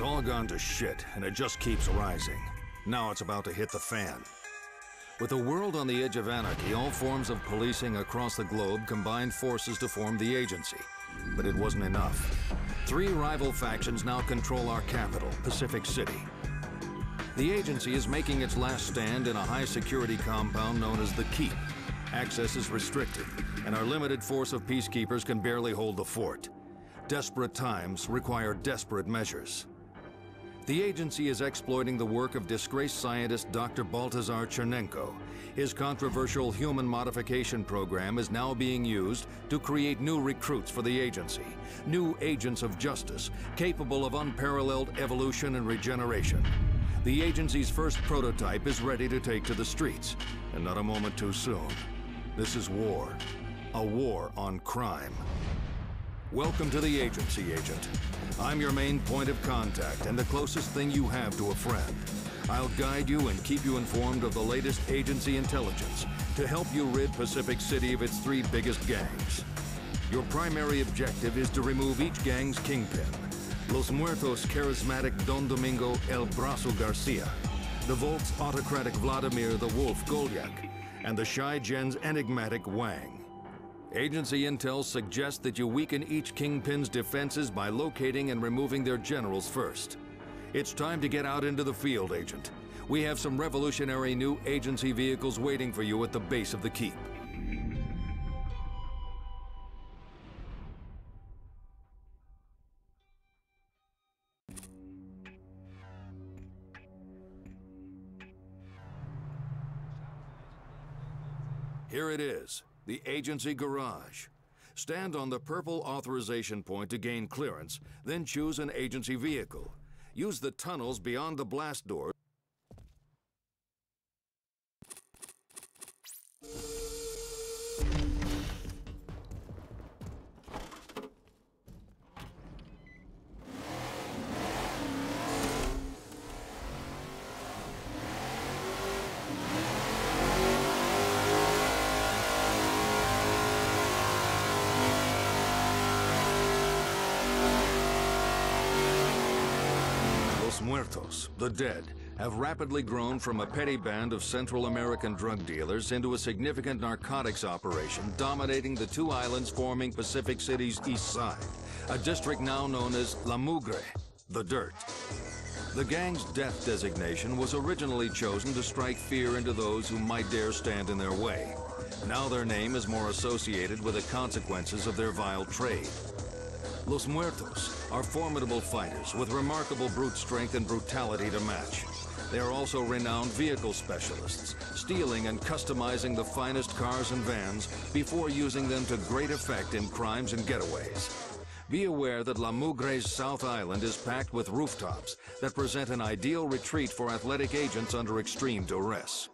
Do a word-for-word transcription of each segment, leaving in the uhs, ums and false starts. It's all gone to shit, and it just keeps rising. Now it's about to hit the fan. With the world on the edge of anarchy, all forms of policing across the globe combined forces to form the agency. But it wasn't enough. Three rival factions now control our capital, Pacific City. The agency is making its last stand in a high-security compound known as the Keep. Access is restricted, and our limited force of peacekeepers can barely hold the fort. Desperate times require desperate measures. The agency is exploiting the work of disgraced scientist Doctor Baltazar Chernenko. His controversial human modification program is now being used to create new recruits for the agency, new agents of justice, capable of unparalleled evolution and regeneration. The agency's first prototype is ready to take to the streets, and not a moment too soon. This is war, a war on crime. Welcome to the agency, Agent. I'm your main point of contact and the closest thing you have to a friend. I'll guide you and keep you informed of the latest agency intelligence to help you rid Pacific City of its three biggest gangs. Your primary objective is to remove each gang's kingpin, Los Muertos' charismatic Don Domingo El Brasso Garcia, the Volks' autocratic Vladimir the Wolf Goliath, and the shy Gen's enigmatic Wang. Agency intel suggests that you weaken each kingpin's defenses by locating and removing their generals first. It's time to get out into the field, Agent. We have some revolutionary new agency vehicles waiting for you at the base of the Keep. Here it is. The agency garage. Stand on the purple authorization point to gain clearance, then choose an agency vehicle. Use the tunnels beyond the blast door. The dead have rapidly grown from a petty band of Central American drug dealers into a significant narcotics operation dominating the two islands forming Pacific City's east side, a district now known as La Mugre, the dirt. The gang's death designation was originally chosen to strike fear into those who might dare stand in their way. Now their name is more associated with the consequences of their vile trade. Los Muertos are formidable fighters with remarkable brute strength and brutality to match. They are also renowned vehicle specialists, stealing and customizing the finest cars and vans before using them to great effect in crimes and getaways. Be aware that La Mugre's South Island is packed with rooftops that present an ideal retreat for athletic agents under extreme duress.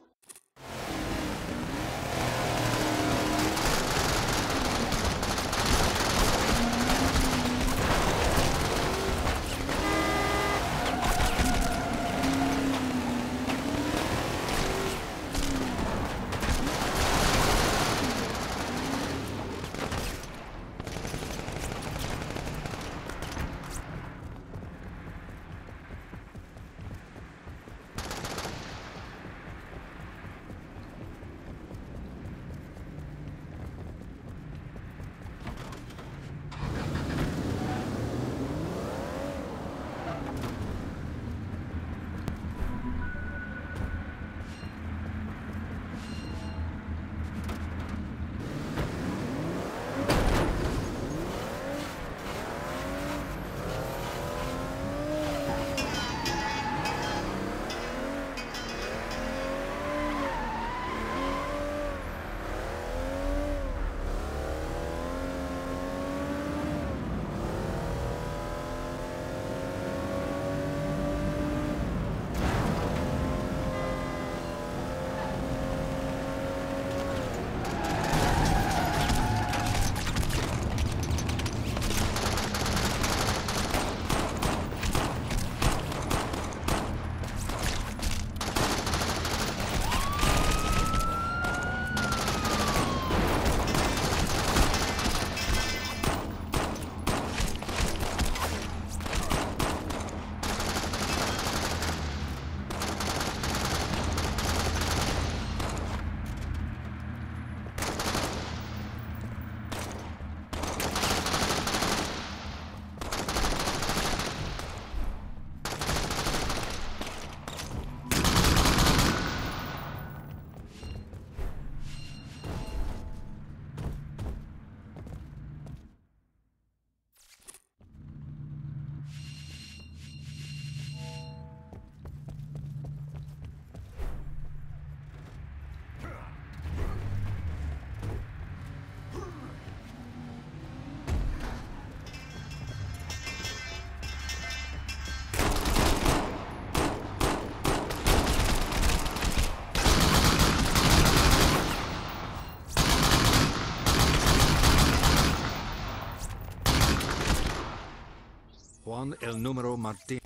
Juan El Número Martín.